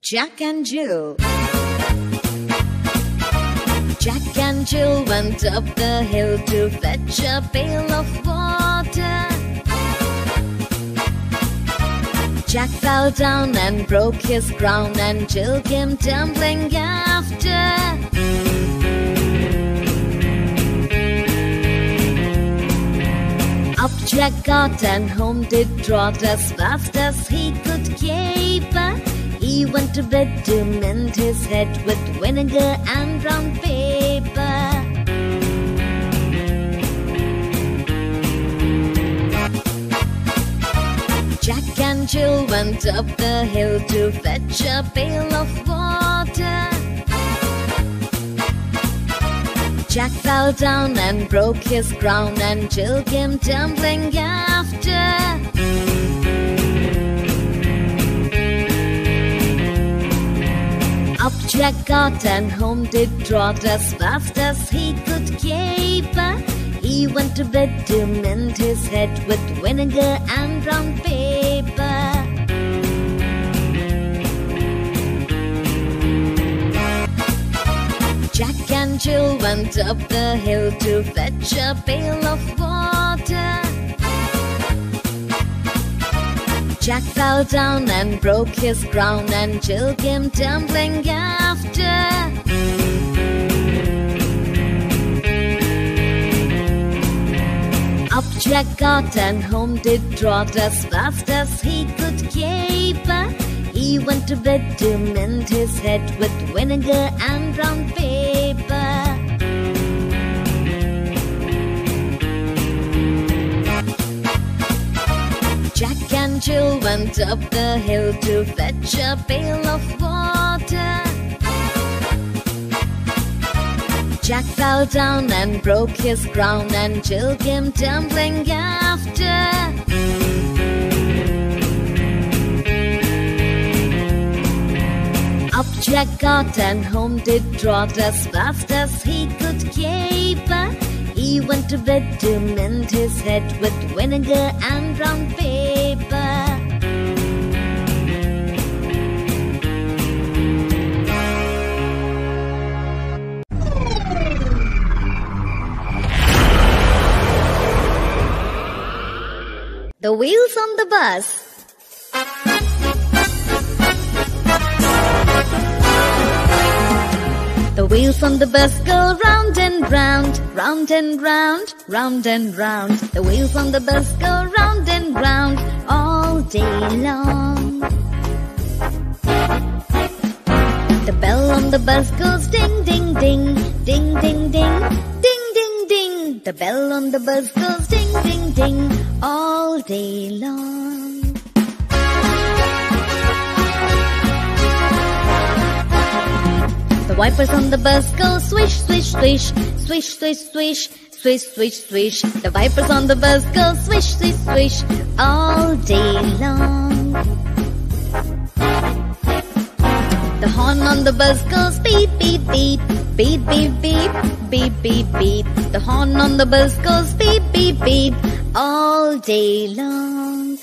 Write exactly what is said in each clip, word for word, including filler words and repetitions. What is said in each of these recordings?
Jack and Jill. Jack and Jill went up the hill to fetch a pail of water. Jack fell down and broke his crown, and Jill came tumbling after. Up Jack got and home did trot as fast as he could caper. He went to bed to mend his head with vinegar and brown paper. Jack and Jill went up the hill to fetch a pail of water. Jack fell down and broke his crown, and Jill came tumbling after. Up Jack got and home did trot as fast as he could caper. He went to bed to mend his head with vinegar and brown paper. Jack and Jill went up the hill to fetch a pail of water. Jack fell down and broke his crown, and Jill came tumbling after. Up Jack got and home did trot as fast as he could caper. He went to bed to mend his head with vinegar and brown paper. Jack and Jill went up the hill to fetch a pail of water. Jack fell down and broke his crown, and Jill came tumbling after. Up Jack got and home did trot as fast as he could caper. He went to bed to mend his head with vinegar and brown paper. The wheels on the bus. The wheels on the bus go round and round, round and round, round and round. The wheels on the bus go round and round all day long. The bell on the bus goes ding, ding, ding, ding, ding, ding, ding, ding, ding. The bell on the bus goes ding, ding, ding all day long. The wipers on the bus go swish, swish, swish, swish, swish, swish, swish, swish, swish. The wipers on the bus go swish, swish, swish all day long. The horn on the bus goes beep, beep, beep, beep, beep, beep, beep, beep, beep. The horn on the bus goes beep, beep, beep all day long.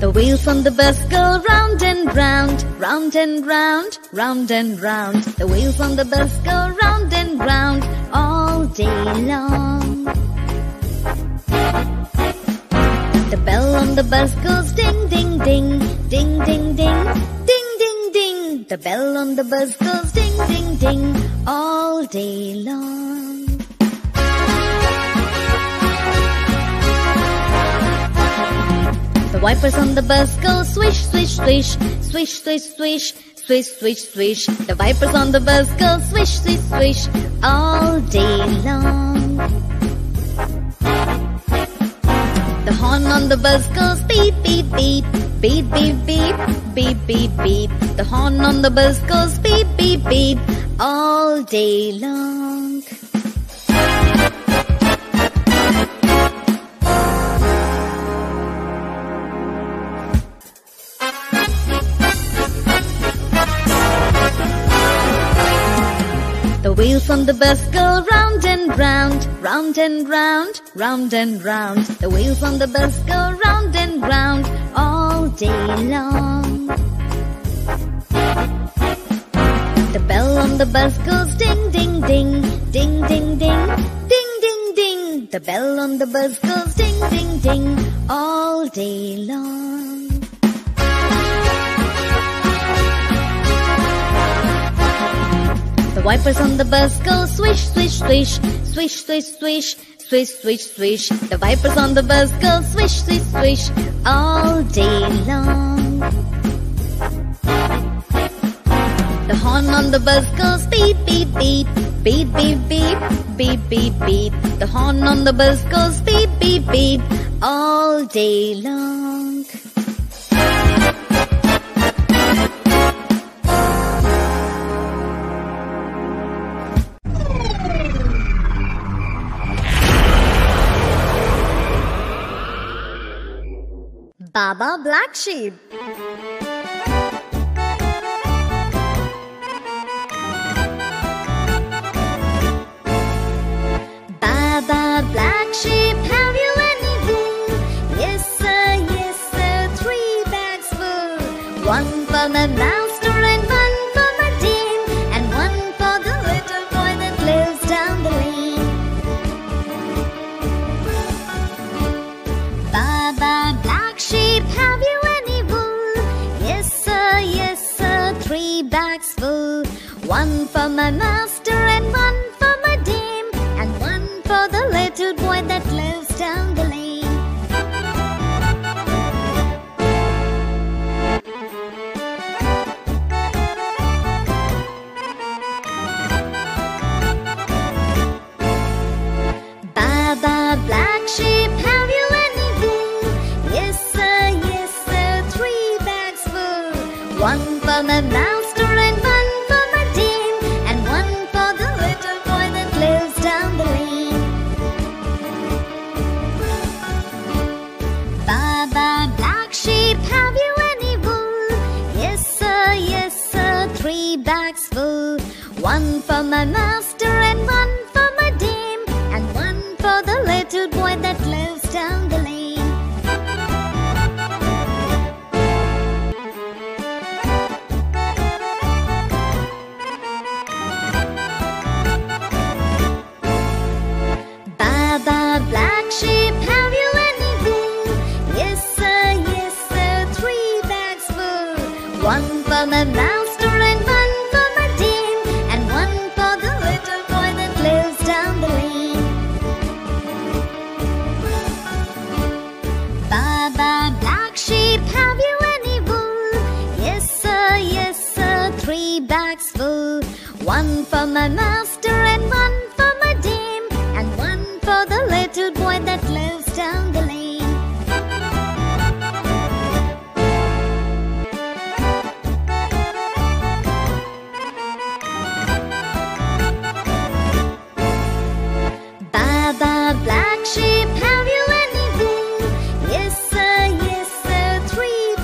The wheels on the bus go round and round, round and round, round and round. The wheels on the bus go round and round all day long. The bell on the bus goes ding, ding, ding, ding, ding, ding, ding, ding, ding. The bell on the bus goes ding, ding, ding all day long. The wipers on the bus go swish, swish, swish, swish, swish, swish, swish, swish, swish. The wipers on the bus go swish, swish, swish all day long. The horn on the bus goes beep, beep, beep, beep, beep, beep, beep, beep, beep. The horn on the bus goes beep, beep, beep all day long. The wheels on the bus go round and round, round and round, round and round. The wheels on the bus go round and round all day long. The bell on the bus goes ding, ding, ding, ding, ding, ding, ding, ding, ding. The bell on the bus goes ding, ding, ding all day long. The wipers on the bus go swish, swish, swish, swish, swish, swish, swish, swish, swish. The wipers on the bus go swish, swish, swish all day long. The horn on the bus goes beep, beep, beep, beep, beep, beep, beep, beep, beep. The horn on the bus goes beep, beep, beep all day long. Baba Black Sheep. Baba Black Sheep, have you any wool? Yes sir, yes sir, three bags full. One for my master and one for my dame, and one for the little boy that lives down the lane. Baba Black Sheep, have you any wool? Yes sir, yes sir, three bags full. One for my master and one for my dame, and one for the little boy that lives down the lane. Baba Black Sheep, have you any wool? Yes sir, yes sir, three bags full. One for my master and one for my dame, and one for the little boy that lives down the lane. Baba Black Sheep, have you any wool? Yes sir, yes sir, three bags full. One for my master and one for my dame, and one for the little boy that lives down the lane. Baba Black Sheep, have you any wool? Yes sir, yes sir, three bags full. One for my master and one for my dame, and one for the little boy that lives down the lane. Baba Black Sheep, have you any wool? Yes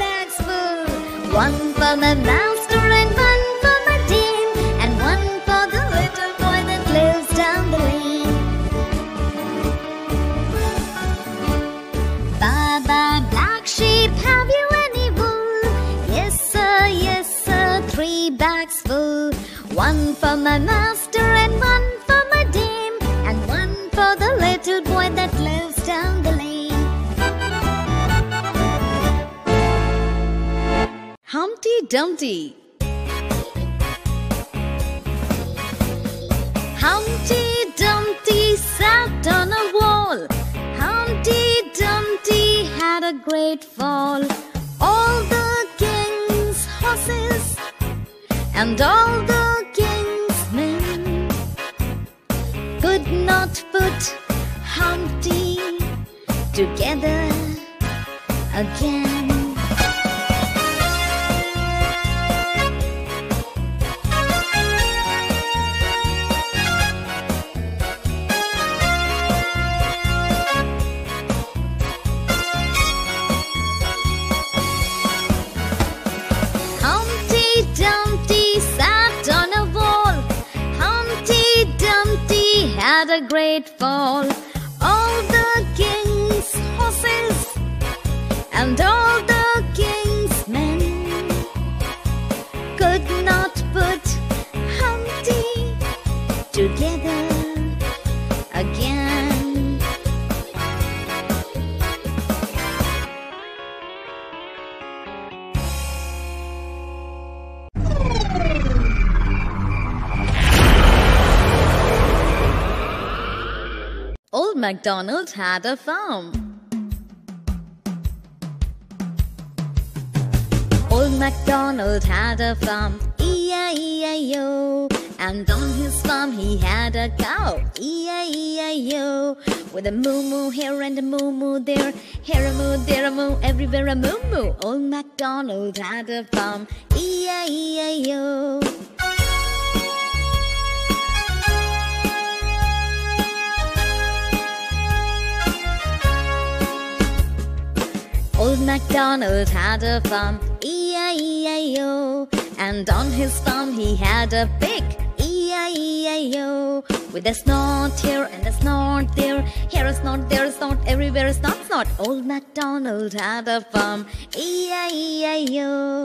sir, yes sir, three bags full. One for my master and one for my dame, and one for the little boy that lives down the lane. Baba Black Sheep, have you any wool? Yes sir, yes sir, three bags full. One for my master and one for my dame, and one for the little boy that lives down the lane. Baba Black Sheep, have you any wool? Yes sir, yes sir, three bags full. One for my master and one for my dame, and one for the little boy that lives down the lane. Humpty Dumpty. Humpty Dumpty sat on a wall. Humpty Dumpty had a great fall. All the king's horses and all the king's men could not put Humpty together again. Humpty Dumpty sat on a wall. Humpty grateful. All the king's horses and all the king's men could not put Humpty together again. Old MacDonald had a farm. Old MacDonald had a farm, E I E I O. And on his farm he had a cow, E I E I O. With a moo-moo here and a moo-moo there, here a moo, there a moo, everywhere a moo-moo. Old MacDonald had a farm, E I E I O. Old MacDonald had a farm, E I E I O. And on his farm he had a pig, E I E I O. With a snort here and a snort there, here a snort, there a snort, everywhere a snort, snort. Old MacDonald had a farm, E I E I O.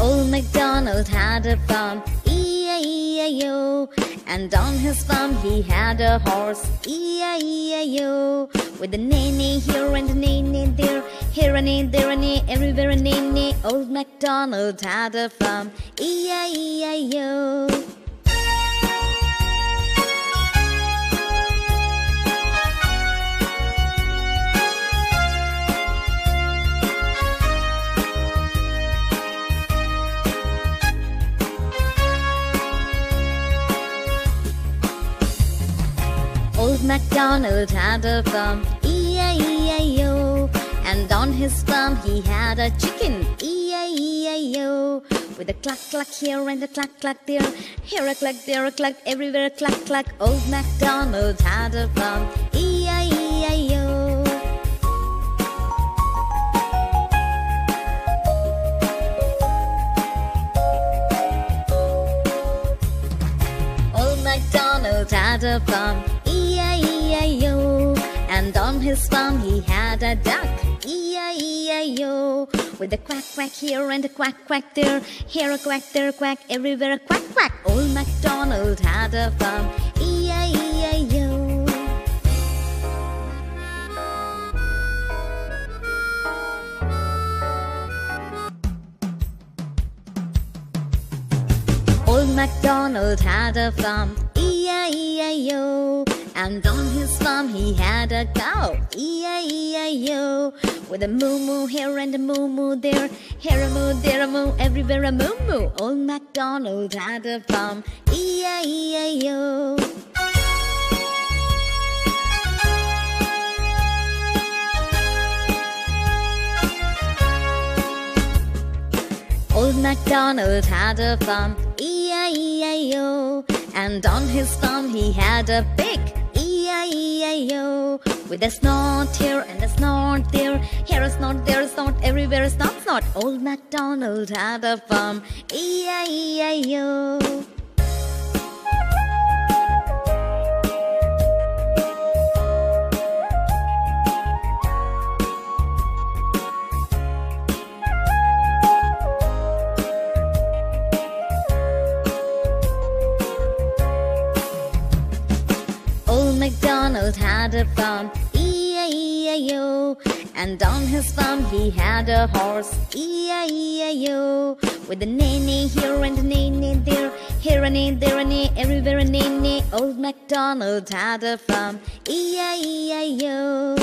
Old MacDonald had a farm, E I E I O. And on his farm he had a horse, E I E I O. With a nay-nay here and a nay-nay there, here a nay, there a nay, everywhere a nay-nay. Old MacDonald had a farm, E I E I O. Old MacDonald had a farm, E I E I O. And on his farm he had a chicken, E I E I O. With a cluck cluck here and a cluck cluck there, here a cluck, there a cluck, everywhere a cluck cluck. Old MacDonald had a farm, E I E I O. Old MacDonald had a farm, E I E I O. And on his farm he had a duck, E I E I O. With a quack quack here and a quack quack there, here a quack, there a quack, everywhere a quack quack. Old MacDonald had a farm, E I E I O. Old MacDonald had a farm, E I E I O. And on his farm he had a cow, E I E I O. With a moo-moo here and a moo-moo there, here a moo, there a moo, everywhere a moo-moo. Old MacDonald had a farm, E I E I O. Old MacDonald had a farm, E I E I O. And on his farm he had a pig, E I E I O. With a snort here and a snort there, here a snort, there a snort, everywhere a snort, snort. Old MacDonald had a farm, E I E I O. Old MacDonald had a farm, E I E I O. And on his farm he had a horse, E I E I O. With a nay-nay here and a nay-nay there, here a nay, there a nay, everywhere a nay-nay. Old MacDonald had a farm, E I E I O.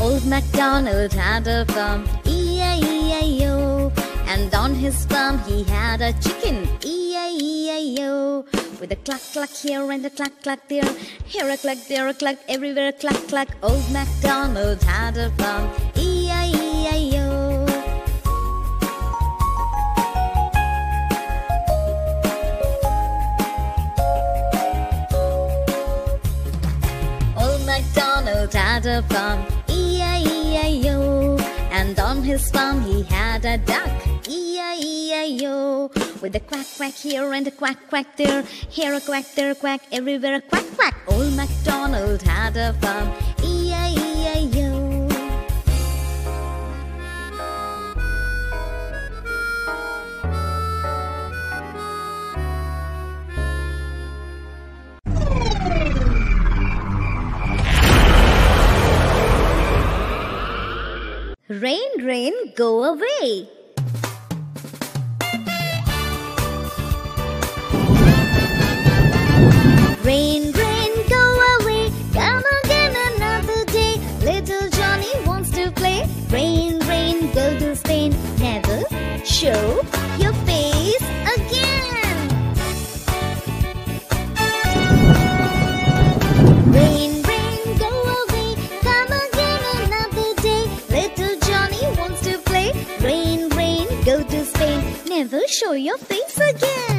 Old MacDonald had a farm, E I E I O. And on his farm he had a chicken, E I E I O. With a cluck cluck here and a cluck cluck there, here a cluck, there a cluck, everywhere a cluck cluck. Old MacDonald had a farm, E I E I O. Old MacDonald had a farm, E I E I O. And on his farm he had a duck, E I E I O. With a quack quack here and a quack quack there, here a quack, there a quack, everywhere a quack quack. Old MacDonald had a farm, E I E I O. Rain, rain, go away. Rain, rain, go away. Come again another day. Little Johnny wants to play. Rain, rain, golden stain. Never show your face again. Rain, rain, go away. Come again another day. Little Johnny wants to play. Rain, rain, golden stain. Never show your face again.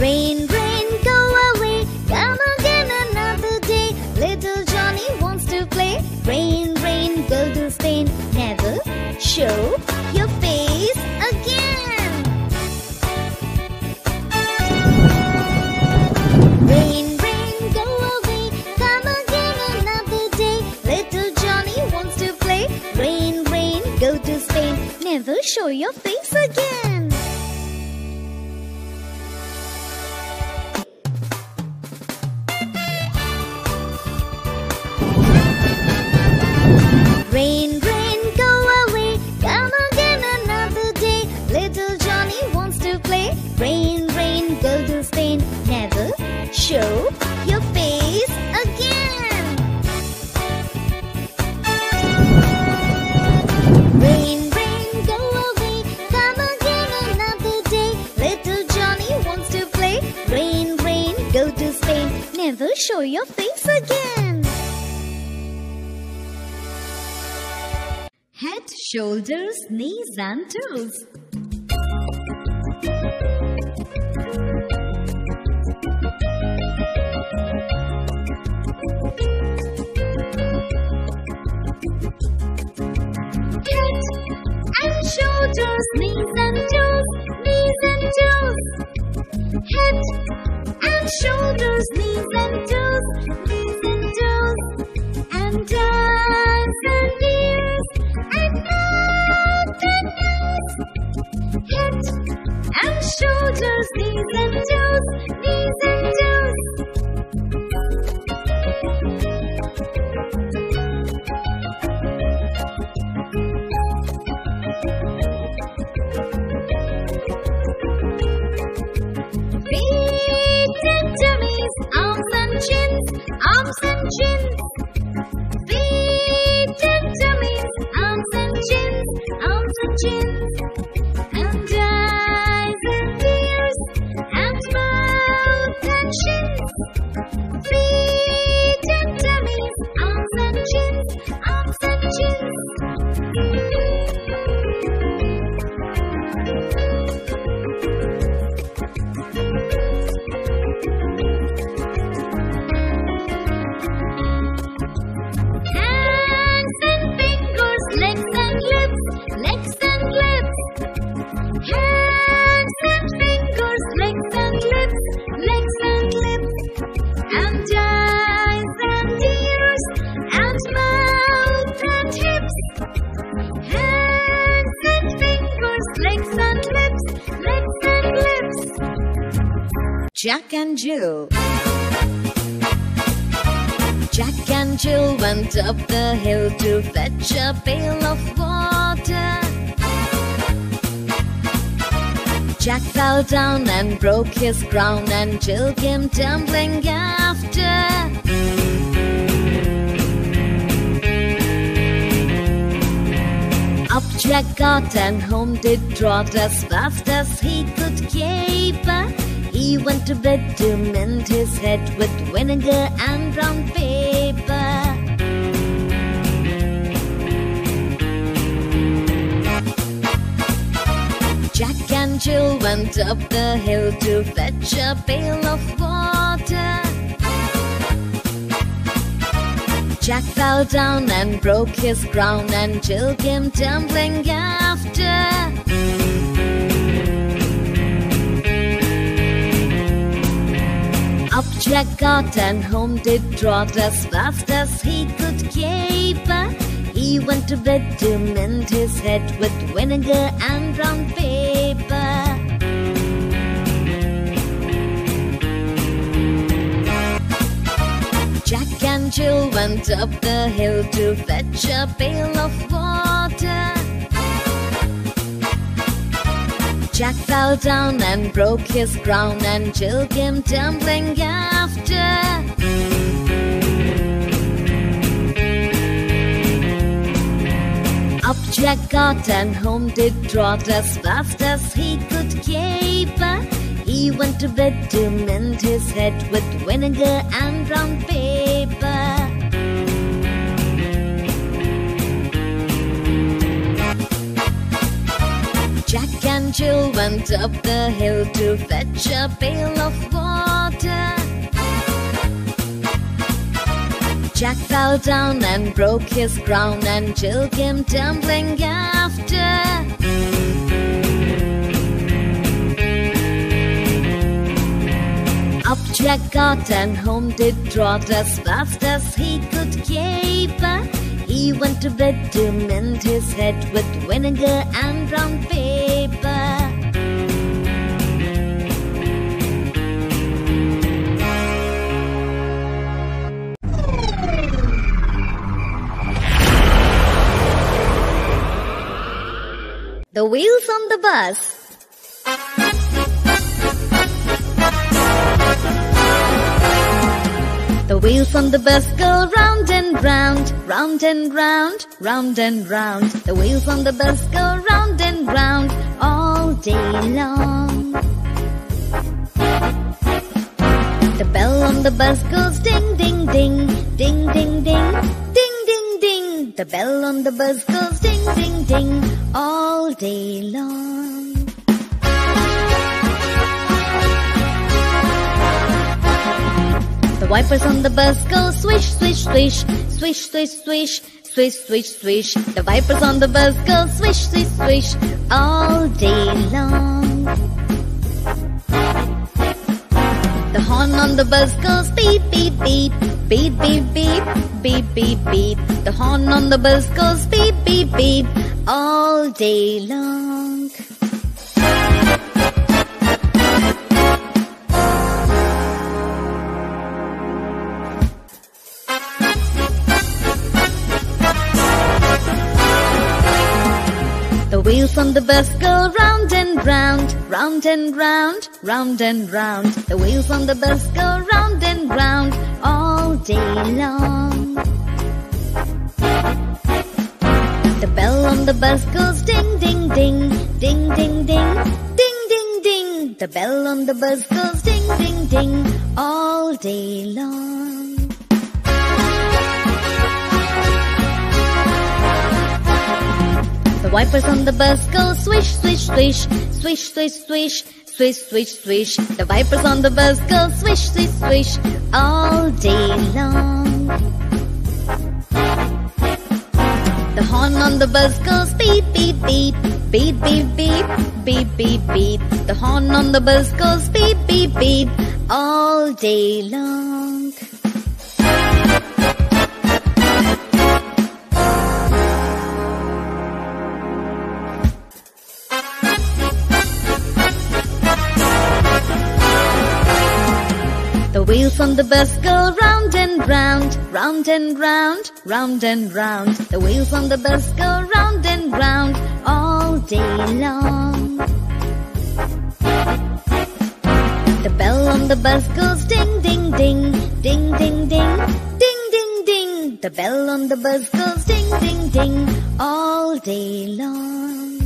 Rain, rain, go away. Come again another day. Little Johnny wants to play. Rain, rain, golden stain. Never show your face again. Rain, rain, go away. Come again another day. Little Johnny wants to play. Rain, rain, golden stain. Never show your face again. Rain, rain, go away. Come again another day. Little Johnny wants to play. Rain, rain, golden stain. Never show your face again. Rain, rain, go away. Come again another day. Little Johnny wants to play. Rain, rain, golden stain. Never show your face again. Head, shoulders, knees and toes. Head and shoulders, knees and toes, knees and toes. Head and shoulders, knees and toes, knees and toes. And arms and ears. And mouth and nose. Head and shoulders, knees and toes, knees and toes. Feet and tummies, arms and chins, arms and chins. Feet and tummies, arms and chins, arms and chins. And eyes and ears, and mouth and shins. Feet and tummies, arms and chins, arms and chins. Hands and fingers, legs and lips, legs and lips. Hands and fingers, legs and lips, legs and lips. And eyes and ears, and mouth and hips. Hands and fingers, legs and lips, legs and lips. Jack and Jill. Jack and Jill went up the hill to fetch a pail of water. Jack fell down and broke his crown, and Jill came tumbling after. Up Jack got and home did trot, as fast as he could caper. He went to bed to mend his head with vinegar and brown paper. Jack and Jill went up the hill to fetch a pail of water. Jack fell down and broke his crown, and Jill came tumbling after. Up Jack got and home did trot, as fast as he could caper. He went to bed to mend his head with vinegar and brown paper. Jack and Jill went up the hill to fetch a pail of water. Jack fell down and broke his crown, and Jill came tumbling after. Up Jack got and home did trot, as fast as he could caper. He went to bed to mend his head with vinegar and brown paper. Jack and Jill went up the hill to fetch a pail of water. Jack fell down and broke his crown, and Jill came tumbling after. Up Jack got and home did trot, as fast as he could caper. He went to bed to mend his head with vinegar and brown paper. The wheels on the bus. The wheels on the bus go round and round, round and round, round and round. The wheels on the bus go round and round all day long. The bell on the bus goes ding, ding, ding, ding, ding, ding, ding, ding, ding. The bell on the bus goes ding, ding, ding all day long. The wipers on the bus go swish, swish, swish, swish, swish, swish, swish, swish, swish. The wipers on the bus go swish, swish, swish all day long. The horn on the bus goes beep, beep, beep, beep, beep, beep, beep, beep, beep. The horn on the bus goes beep, beep, beep all day long. The wheels on the bus go round and round, round and round, round and round. The wheels on the bus go round and round all day long. The bell on the bus goes ding, ding, ding, ding, ding, ding, ding, ding, ding. The bell on the bus goes ding, ding, ding all day long. The wipers on the bus go swish, swish, swish, swish, swish, swish, swish, swish, swish. The wipers on the bus go swish, swish, swish all day long. The horn on the bus goes beep, beep, beep, beep, beep, beep, beep, beep, beep. The horn on the bus goes beep, beep, beep all day long. The wheels on the bus go round and round, round and round, round and round. The wheels on the bus go round and round all day long. The bell on the bus goes ding, ding, ding, ding, ding, ding, ding, ding, ding. The bell on the bus goes ding, ding, ding, all day long.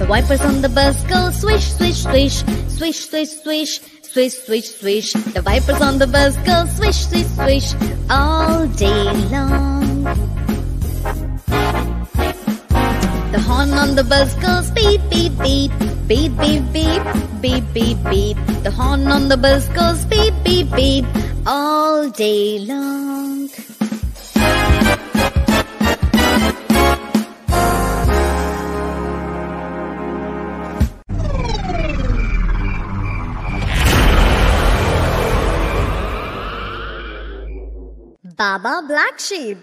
The wipers on the bus go swish, swish, swish, swish, swish, swish, swish, swish, swish. The wipers on the bus go swish, swish, swish, all day long. The horn on the bus goes beep, beep, beep, beep, beep, beep, beep, beep, beep. The horn on the bus goes beep, beep, beep, all day long. Baba Black Sheep.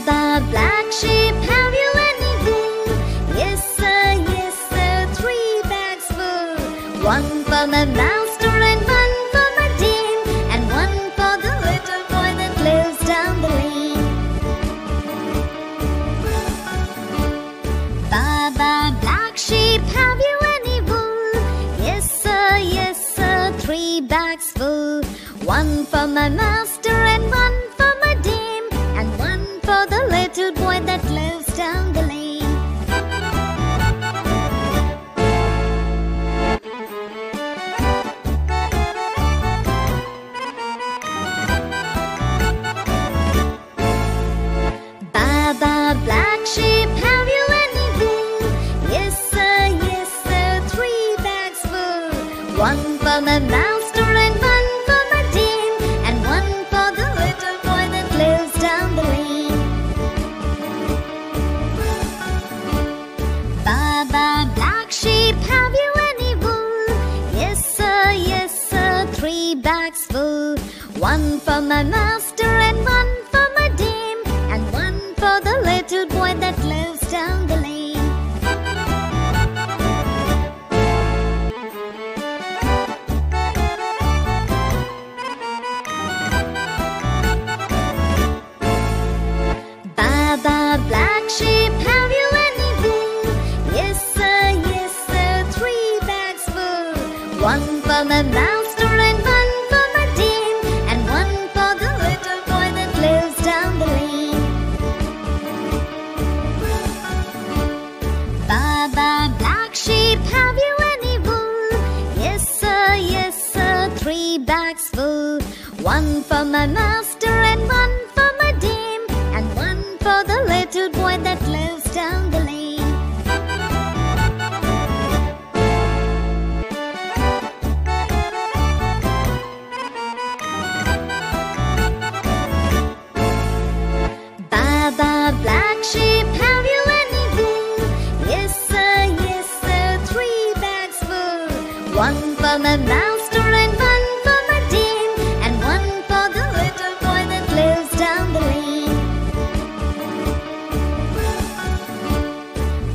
Baba Black Sheep, have you any wool? Yes sir, yes sir, three bags full. One for my master and one for my dame, and one for the little boy that lives down the lane. Baba Black Sheep, have you any wool? Yes sir, yes sir, three bags full. One for my master and one for my dame, and one for the little boy that lives down the lane. Baba Black Sheep, have you any wool? Yes sir, yes sir, three bags full. One for my master and one for my dame, and one for the little boy that lives down the lane. Baba Black Sheep, have you any wool? Yes sir, yes sir, three bags full. One for my master and one for my dame, and one for the little boy that lives down the lane. Baba Black Sheep, have you any wool? Yes sir, yes sir, three bags full. One for my master and one for my dame, and one for the little boy that lives down the lane.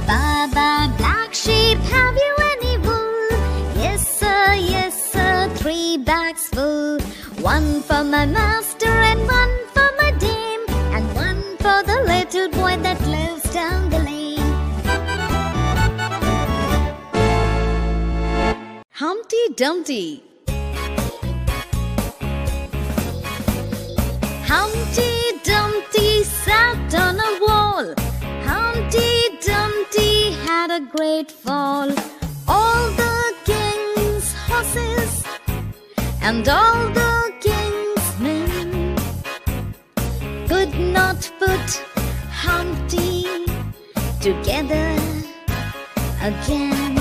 Baba Black Sheep, have you any wool? Yes sir, yes sir, three bags full. One for my master and one for my dame, and one for the little boy that lives down the lane. Baba Black Sheep, have you any wool? Yes sir, yes sir, three bags full. One for my master and one for my dame, and one for the little boy that lives down the lane. Baba Black Sheep, have you any wool? Yes sir, yes sir, three bags full. One for my master and one for my dame, and one for the little boy that lives down the lane. Humpty Dumpty. Humpty Dumpty sat on a wall. Humpty Dumpty had a great fall. All the king's horses and all the king's men could not put Humpty together again.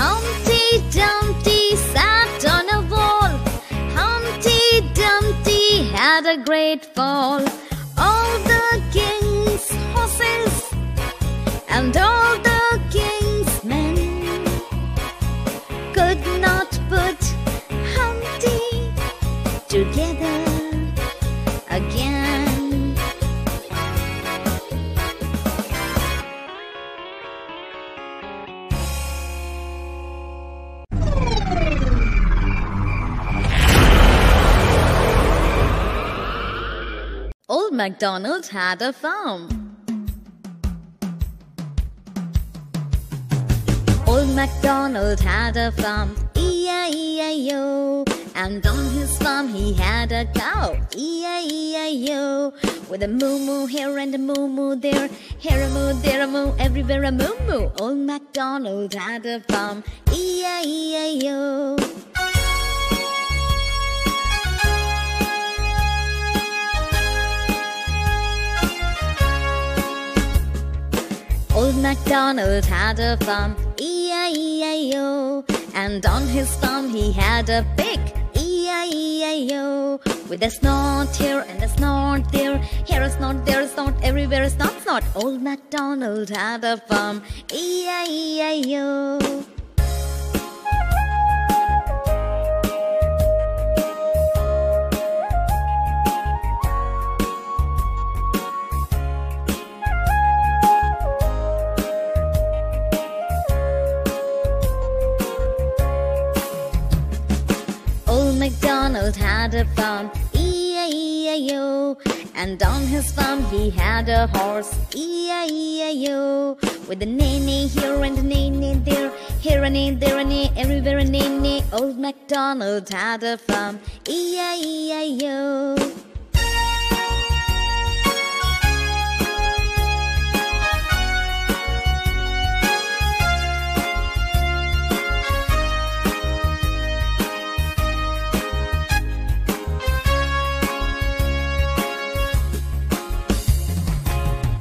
Humpty Dumpty sat on a wall. Humpty Dumpty had a great fall. All the king's horses and all the king's men could not put together again. Old MacDonald had a farm. Old MacDonald had a farm, E I E I O. And on his farm he had a cow, E I E I O. With a moo-moo here and a moo-moo there, here a moo, there a moo, everywhere a moo-moo. Old MacDonald had a farm, E I E I O. Old MacDonald had a farm, E I E I O. And on his farm he had a pig, E I E I O. With a snort here and a snort there, here a snort, there a snort, everywhere a snort, snort. Old MacDonald had a farm, E I E I O. Old MacDonald had a farm, E I E I O. And on his farm he had a horse, E I E I O. With a neigh-neigh here and a neigh-neigh there, here a neigh, there a neigh, everywhere a neigh-neigh. Old MacDonald had a farm, E I E I O.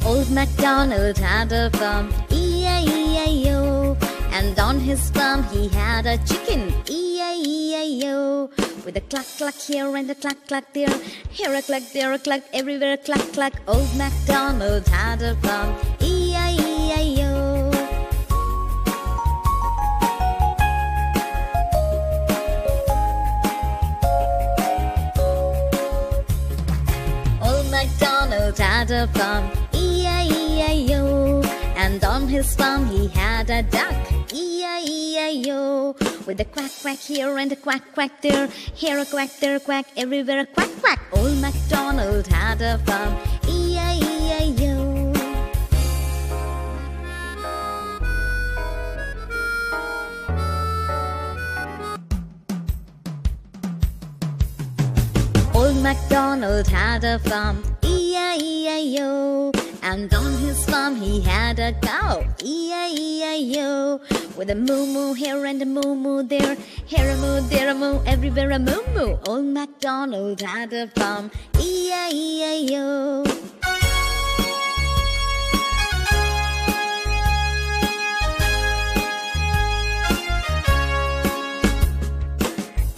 Old MacDonald had a farm, E I E I O. And on his farm he had a chicken, E I E I O. With a cluck cluck here and a cluck cluck there, here a cluck, there a cluck, everywhere a cluck cluck. Old MacDonald had a farm, E I E I O. Old MacDonald had a farm, E I E I O. And on his farm he had a duck, E I E I O. With a quack quack here and a quack quack there, here a quack, there a quack, everywhere a quack quack. Old MacDonald had a farm, E I E I O. Old MacDonald had a farm, E I E I O. And on his farm he had a cow, E I E I O. With a moo-moo here and a moo-moo there, here a moo, there a moo, everywhere a moo-moo. Old MacDonald had a farm, E I E I O.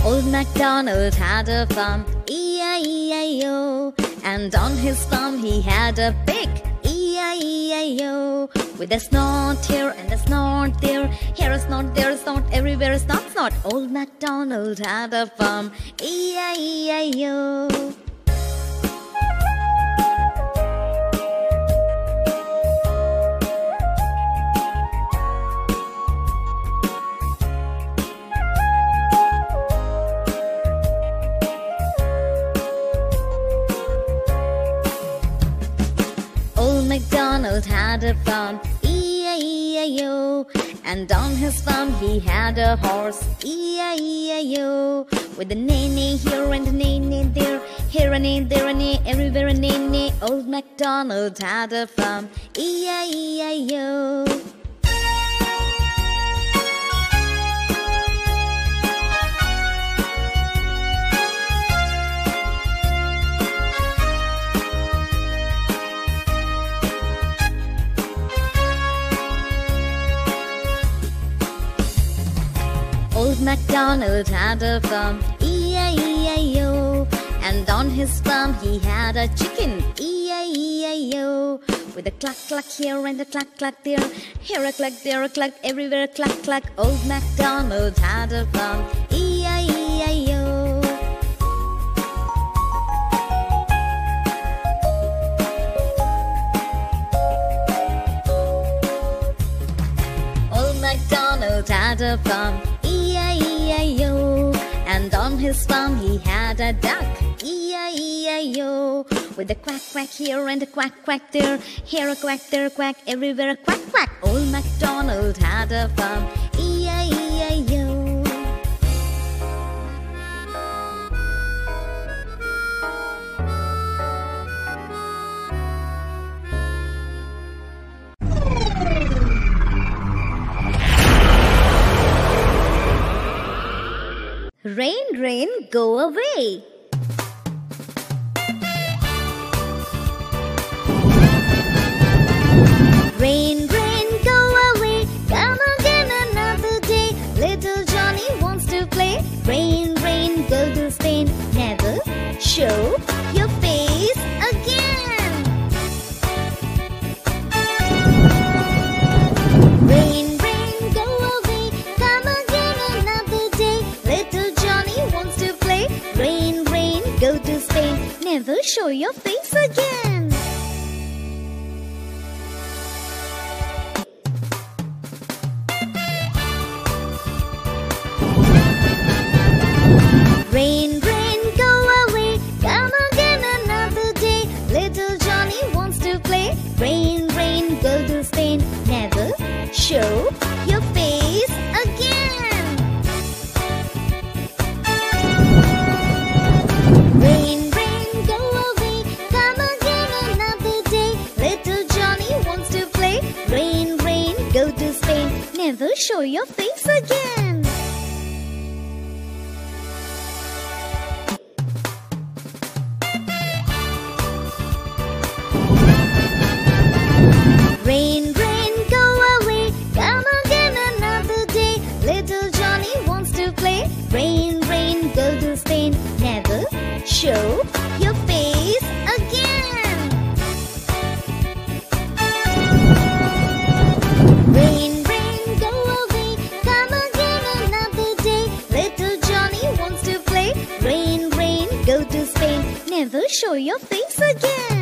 Old MacDonald had a farm, E I E I O. And on his farm he had a pig, E I E I O. With a snort here and a snort there, here a snort, there a snort, everywhere a snort, snort. Old MacDonald had a farm, E I E I O. Old MacDonald had a farm, E I E I O. And on his farm he had a horse, E I E I O. With a neigh-neigh here and a neigh-neigh there, here a neigh, there a neigh, everywhere a neigh-neigh. Old MacDonald had a farm, E I E I O. Old MacDonald had a farm, E I E I O. And on his farm he had a chicken, E I E I O. With a cluck cluck here and a cluck cluck there, here a cluck, there a cluck, everywhere a cluck cluck. Old MacDonald had a farm, E I E I O. had a plum, E I E I O. And on his farm he had a duck, E I E I O. With a quack quack here and a quack quack there, here a quack, there a quack, everywhere a quack quack. Old MacDonald had a farm, E I E I O. Rain, rain, go away. Rain, rain, go away. Come again another day. Little Johnny wants to play. Rain, rain, golden stain. Never show your face again. Rain, rain, go away. Come again another day. Little Johnny wants to play. Rain, rain, go to Spain. Never show your face again. Rain, rain, go away. Come again another day. Little Johnny wants to play. Rain, rain, go to Spain. Never show your face again. Rain, rain, go away. Come again another day. Little Johnny wants to play. Rain, rain, go to Spain. Never show your face again. Rain, rain, go away. Come again another day. Little Johnny wants to play. Rain, rain, go to Spain. Never show your face again. Rain, rain, go away. Come again another day. Little Johnny wants to play. Rain, rain, go to Spain. Never show your face again.